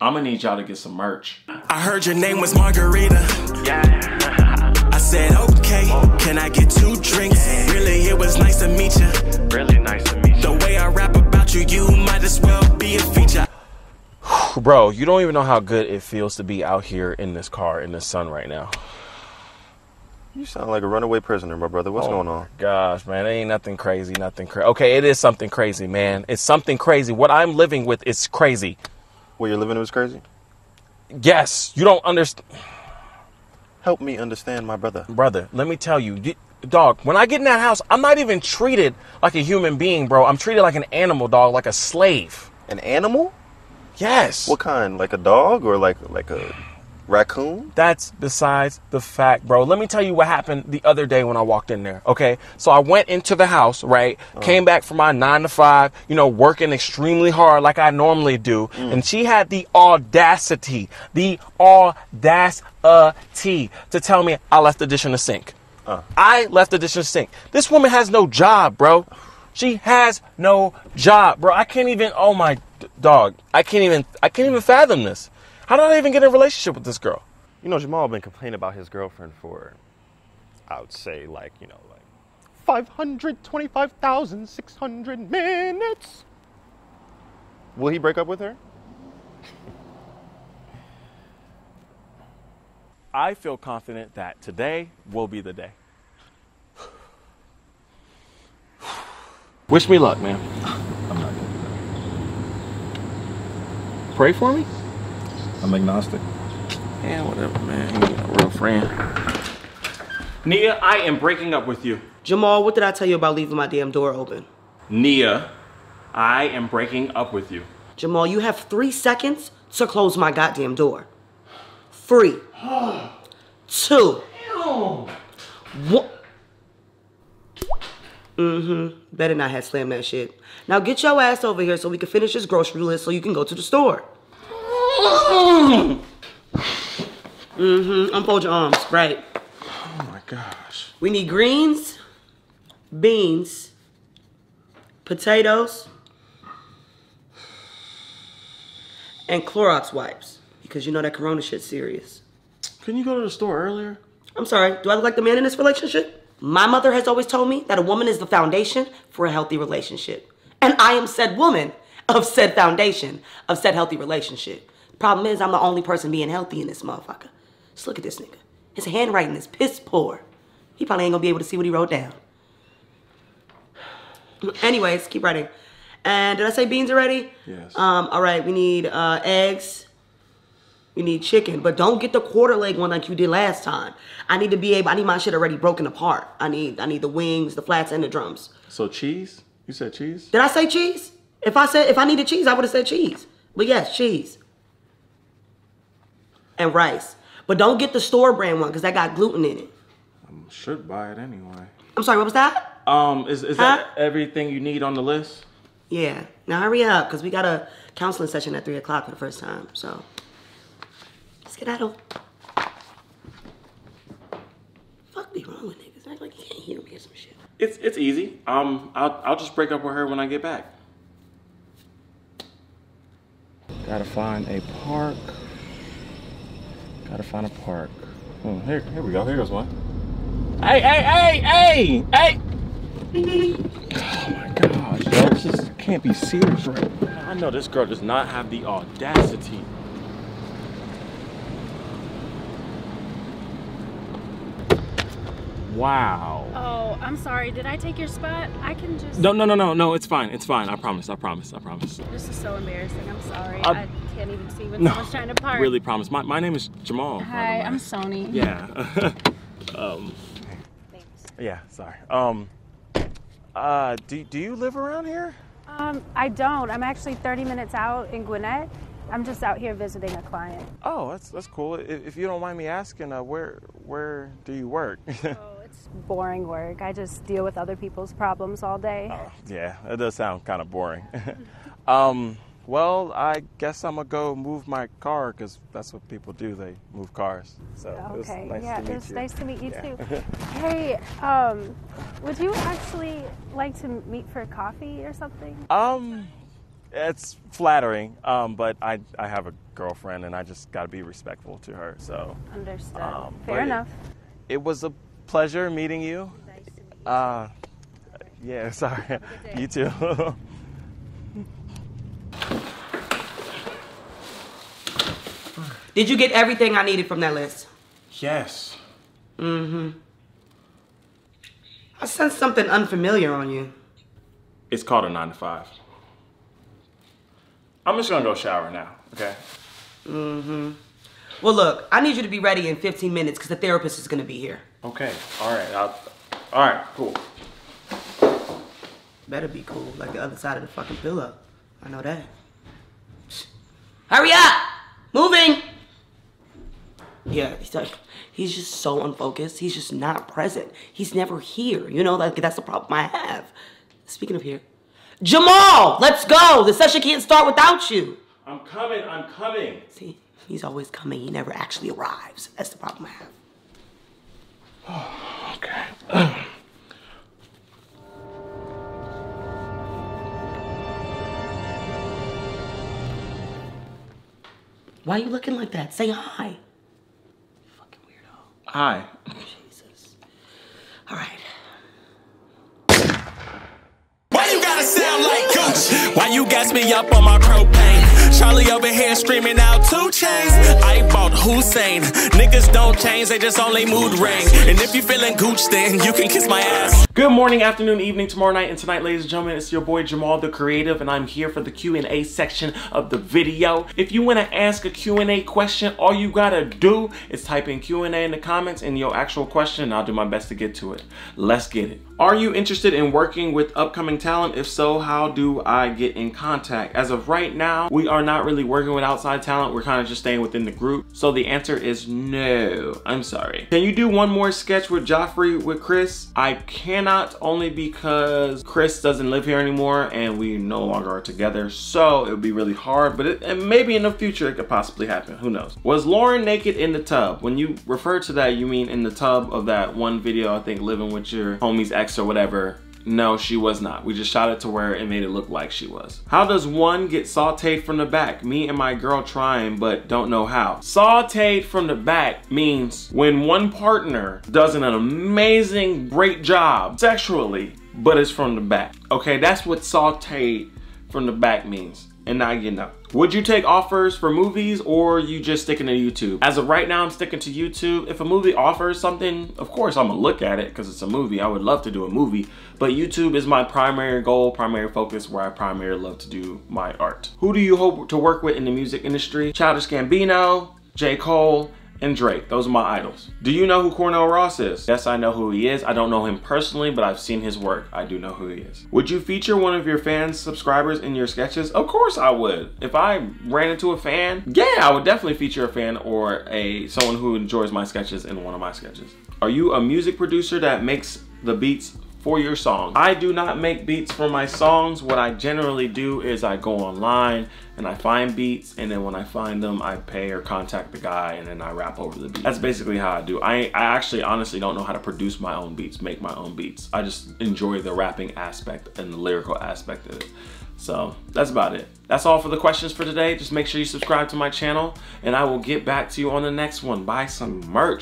I'm gonna need y'all to get some merch. I heard your name was Margarita. Yeah. I said, okay, can I get 2 drinks? Yeah. Really, it was nice to meet you. Really nice to meet you. The way I rap about you, you might as well be a feature. Bro, you don't even know how good it feels to be out here in this car in the sun right now. You sound like a runaway prisoner, my brother. What's going on? Gosh, man, it ain't nothing crazy, Okay, it is something crazy, man. It's something crazy. What I'm living with is crazy. What you're living with is crazy? Yes, you don't understand. Help me understand, my brother. Brother, let me tell you, dog, when I get in that house, I'm not even treated like a human being, bro. I'm treated like an animal, dog, like a slave. An animal? Yes. What kind? Like a dog or like a raccoon? That's besides the fact, bro. Let me tell you what happened the other day when I walked in there, okay? So I went into the house, right? Came back from my 9 to 5, you know, working extremely hard like I normally do. And she had the audacity to tell me I left the dish in the sink. I left the dish in the sink. This woman has no job, bro. She has no job, bro. I can't even, oh my dog, I can't even fathom this. How did I even get in a relationship with this girl? You know, Jamal been complaining about his girlfriend for, I would say, like, you know, like 525,600 minutes. Will he break up with her? I feel confident that today will be the day. Wish me luck, man. I'm not gonna. Pray for me? I'm agnostic. Yeah, whatever, man. You ain't a real friend. Nia, I am breaking up with you. Jamal, what did I tell you about leaving my damn door open? Nia, I am breaking up with you. Jamal, you have 3 seconds to close my goddamn door. 3. 2. Ew. 1. Better not have slammed that shit. Now get your ass over here so we can finish this grocery list so you can go to the store. Unfold your arms, right? Oh my gosh. We need greens, beans, potatoes, and Clorox wipes. Because you know that Corona shit's serious. Couldn't you go to the store earlier? I'm sorry, do I look like the man in this relationship? My mother has always told me that a woman is the foundation for a healthy relationship. And I am said woman of said foundation of said healthy relationship. Problem is, I'm the only person being healthy in this motherfucker. Just look at this nigga. His handwriting is piss poor. He probably ain't gonna be able to see what he wrote down. Anyways, keep writing. And did I say beans already? Yes. All right, we need eggs. We need chicken, but don't get the quarter leg one like you did last time. I need my shit already broken apart. I need the wings, the flats, and the drums. So cheese? You said cheese? Did I say cheese? If I needed cheese, I would have said cheese. But yes, cheese. And rice. But don't get the store brand one because that got gluten in it. I should buy it anyway. I'm sorry, what was that? Is that everything you need on the list? Yeah. Now hurry up because we got a counseling session at 3 o'clock for the first time. So let's get out of here. Fuck be wrong with niggas. Act like you can't hear me or some shit. It's easy. I'll just break up with her when I get back. Gotta find a park. Gotta find a park. Oh, here we go. Here goes one. Hey! Oh my gosh, yo, this just can't be serious right now. I know this girl does not have the audacity. Wow. Oh, I'm sorry. Did I take your spot? I can just... No. It's fine. It's fine. I promise. This is so embarrassing. I'm sorry. I can't even see when someone's trying to park. Really promise. My name is Jamal. Hi, I'm Sony. Yeah. Thanks. Yeah, sorry. Do you live around here? I don't. I'm actually 30 minutes out in Gwinnett. I'm just out here visiting a client. Oh, that's cool. If you don't mind me asking, where do you work? It's boring work. I just deal with other people's problems all day. Oh, yeah, it does sound kind of boring. Well, I guess I'm gonna go move my car because that's what people do. They move cars. So okay, it was nice to meet you. It's nice to meet you too. Hey, would you actually like to meet for coffee or something? It's flattering, but I have a girlfriend, and I just got to be respectful to her. So understood. Fair enough. It was a pleasure meeting you. Nice to meet you. Yeah, sorry. You too. Did you get everything I needed from that list? Yes. Mm-hmm. I sense something unfamiliar on you. It's called a 9-to-5. I'm just gonna go shower now, okay? Mm-hmm. Well, look, I need you to be ready in 15 minutes because the therapist is gonna be here. Okay, all right, all right, cool. Better be cool, like the other side of the fucking pillow. I know that. Hurry up! Moving! Yeah, he's just so unfocused. He's just not present. He's never here, you know? Like, that's the problem I have. Speaking of here, Jamal, let's go! The session can't start without you. I'm coming, I'm coming. See, he's always coming. He never actually arrives. That's the problem I have. Oh, okay. Why are you looking like that? Say hi. Fucking weirdo. Hi. Jesus. All right. Why you gotta sound like Gucci? Why you gas me up on my propane? Charlie over here screaming out 2 Chainz. I bought Hussein. Niggas don't change, they just only mood ring. And if you feeling Gucci, then you can kiss my ass. Good morning, afternoon, evening, tomorrow night, and tonight, ladies and gentlemen, it's your boy Jamal The Creative, and I'm here for the Q&A section of the video. If you want to ask a Q&A question, all you gotta do is type in Q&A in the comments and your actual question, and I'll do my best to get to it. Let's get it. Are you interested in working with upcoming talent? If so, how do I get in contact? As of right now, we are not really working with outside talent. We're kind of just staying within the group. So the answer is no. I'm sorry. Can you do one more sketch with Joffrey with Chris? I cannot, only because Chris doesn't live here anymore and we no longer are together. So it would be really hard, but it maybe in the future it could possibly happen. Who knows? Was Lauren naked in the tub? When you refer to that, you mean in the tub of that one video, I think, living with your homie's ex or whatever. No, she was not. We just shot it to where it made it look like she was. How does one get sauteed from the back? Me and my girl trying, but don't know how. Sauteed from the back means when one partner does an amazing, great job sexually, but it's from the back. Okay, that's what sauteed from the back means. And now you know. Would you take offers for movies, or are you just sticking to YouTube? As of right now, I'm sticking to YouTube. If a movie offers something, of course I'm gonna look at it because it's a movie. I would love to do a movie, but YouTube is my primary goal, primary focus, where I primarily love to do my art. Who do you hope to work with in the music industry? Childish Gambino, J. Cole, and Drake. Those are my idols. Do you know who Cornel Ross is? Yes, I know who he is. I don't know him personally, but I've seen his work. I do know who he is. Would you feature one of your fans, subscribers in your sketches? Of course I would. If I ran into a fan, yeah, I would definitely feature a fan or someone who enjoys my sketches in one of my sketches. Are you a music producer that makes the beats for your song? I do not make beats for my songs. What I generally do is I go online and I find beats, and then when I find them, I pay or contact the guy, and then I rap over the beat. That's basically how I do. I actually honestly don't know how to produce my own beats, make my own beats. I just enjoy the rapping aspect and the lyrical aspect of it. So that's about it. That's all for the questions for today. Just make sure you subscribe to my channel, and I will get back to you on the next one. Buy some merch.